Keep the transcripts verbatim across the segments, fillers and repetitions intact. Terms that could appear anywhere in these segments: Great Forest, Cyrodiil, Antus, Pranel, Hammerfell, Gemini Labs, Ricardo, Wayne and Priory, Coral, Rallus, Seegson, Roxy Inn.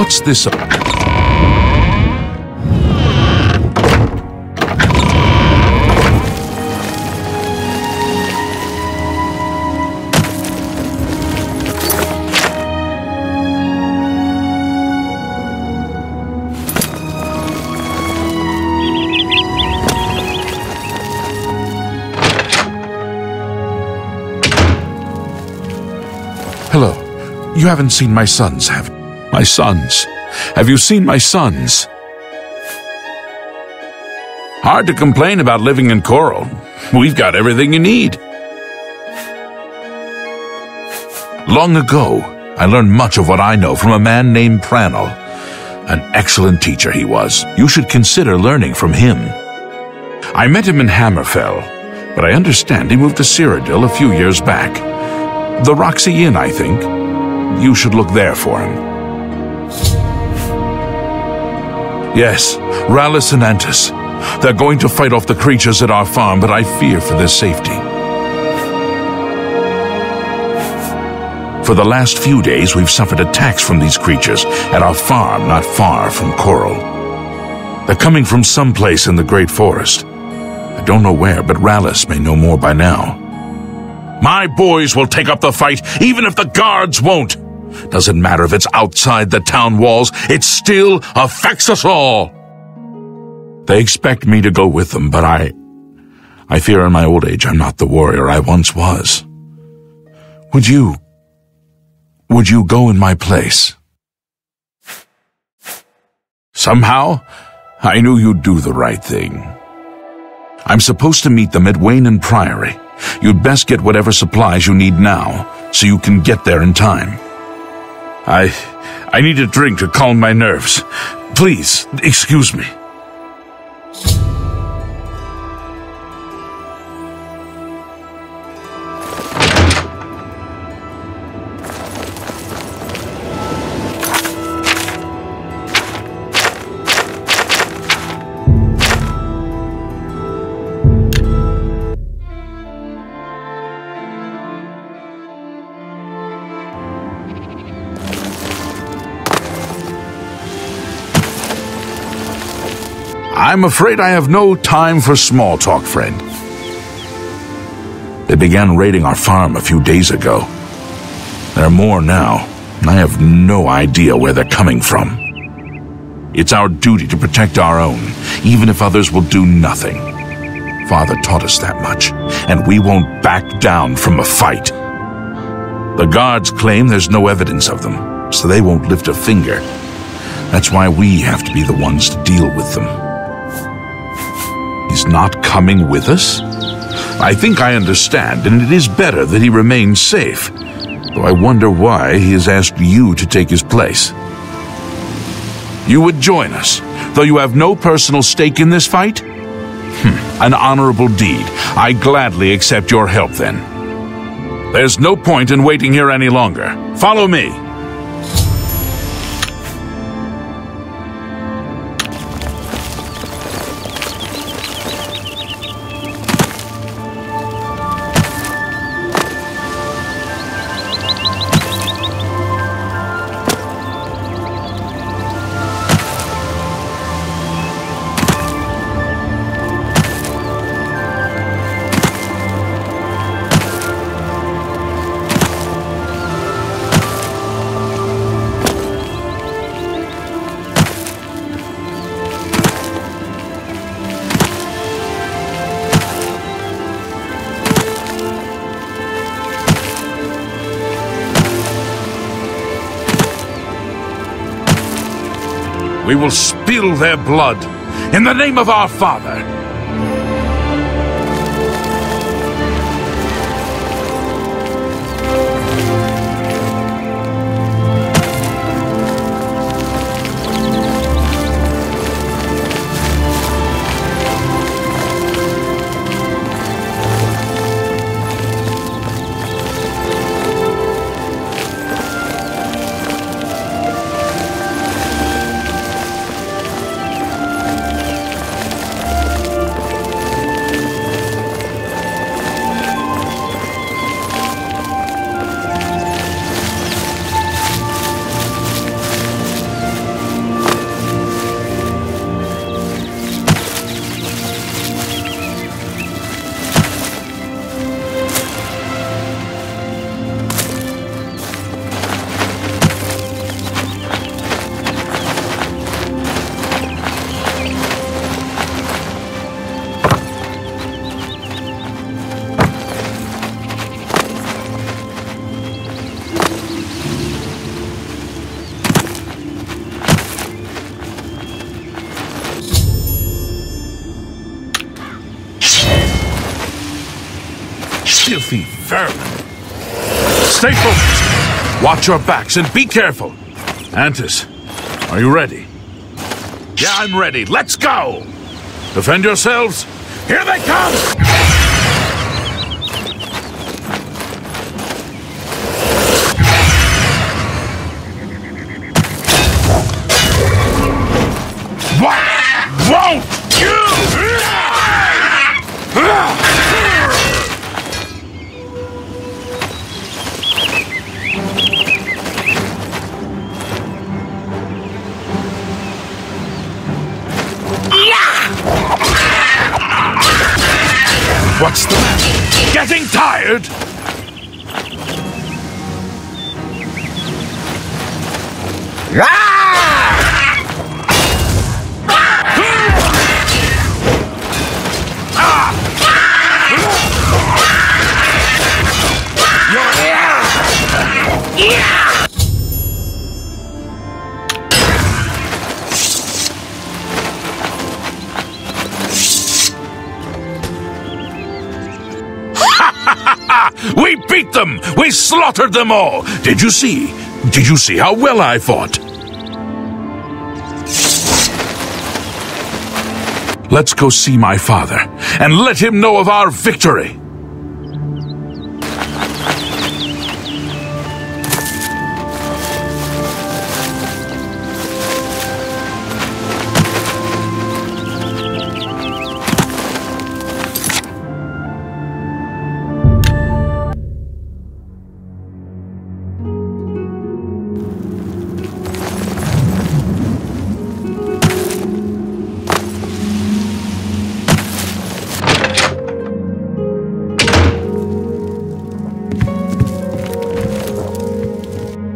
What's this? You haven't seen my sons, have you? My sons. Have you seen my sons? Hard to complain about living in Coral. We've got everything you need. Long ago, I learned much of what I know from a man named Pranel. An excellent teacher he was. You should consider learning from him. I met him in Hammerfell, but I understand he moved to Cyrodiil a few years back. The Roxy Inn, I think. You should look there for him. Yes, Rallus and Antus. They're going to fight off the creatures at our farm, but I fear for their safety. For the last few days, we've suffered attacks from these creatures at our farm not far from Coral. They're coming from someplace in the Great Forest. I don't know where, but Rallus may know more by now. My boys will take up the fight, even if the guards won't. Doesn't matter if it's outside the town walls, it still affects us all. They expect me to go with them, but I... I fear in my old age I'm not the warrior I once was. Would you... Would you go in my place? Somehow, I knew you'd do the right thing. I'm supposed to meet them at Wayne and Priory. You'd best get whatever supplies you need now, so you can get there in time. I... I need a drink to calm my nerves. Please, excuse me. I'm afraid I have no time for small talk, friend. They began raiding our farm a few days ago. There are more now, and I have no idea where they're coming from. It's our duty to protect our own, even if others will do nothing. Father taught us that much, and we won't back down from a fight. The guards claim there's no evidence of them, so they won't lift a finger. That's why we have to be the ones to deal with them. He's not coming with us? I think I understand, and it is better that he remains safe, though I wonder why he has asked you to take his place. You would join us, though you have no personal stake in this fight? Hm, an honorable deed. I gladly accept your help then. There's no point in waiting here any longer. Follow me. We will spill their blood in the name of our Father. filthy vermin. Stay focused. Watch your backs and be careful. Antus, are you ready? Yeah, I'm ready. Let's go! Defend yourselves. Here they come! What won't you? What's the matter? Getting tired? We beat them! We slaughtered them all! Did you see? Did you see how well I fought? Let's go see my father, and let him know of our victory!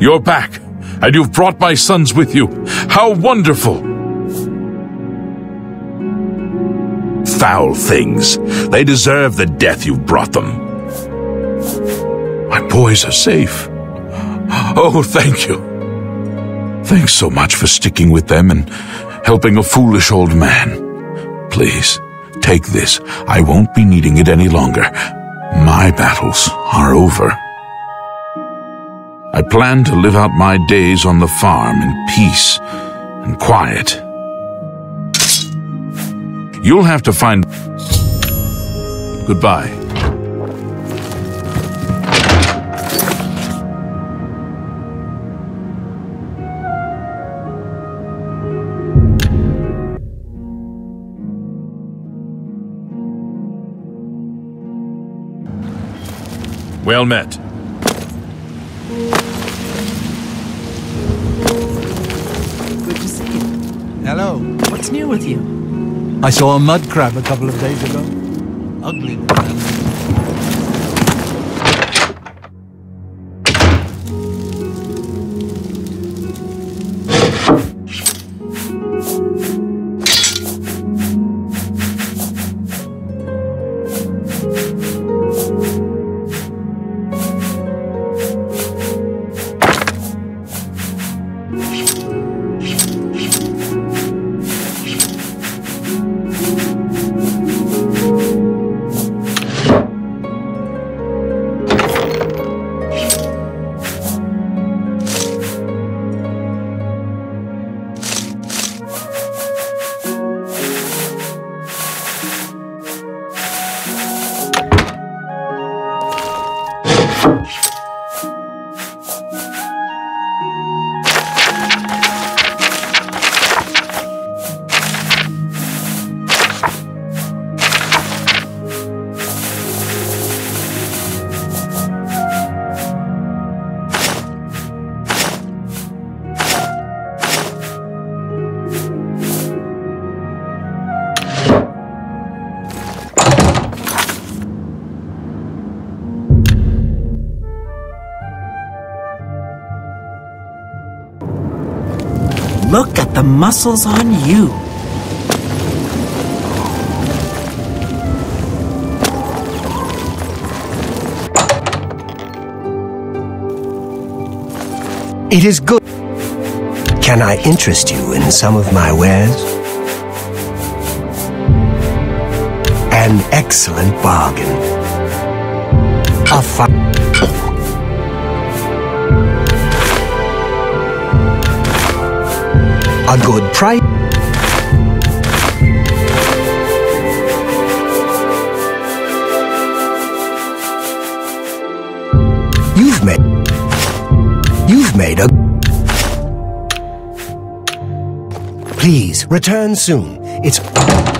You're back, and you've brought my sons with you. How wonderful! Foul things. They deserve the death you've brought them. My boys are safe. Oh, thank you. Thanks so much for sticking with them and helping a foolish old man. Please, take this. I won't be needing it any longer. My battles are over. I plan to live out my days on the farm in peace and quiet. You'll have to find... Goodbye. Well met. Hello. What's new with you? I saw a mud crab a couple of days ago. Ugly mud crab. Look at the muscles on you. It is good. Can I interest you in some of my wares? An excellent bargain. a fire. A good price. You've made. You've made a. Please return soon. It's.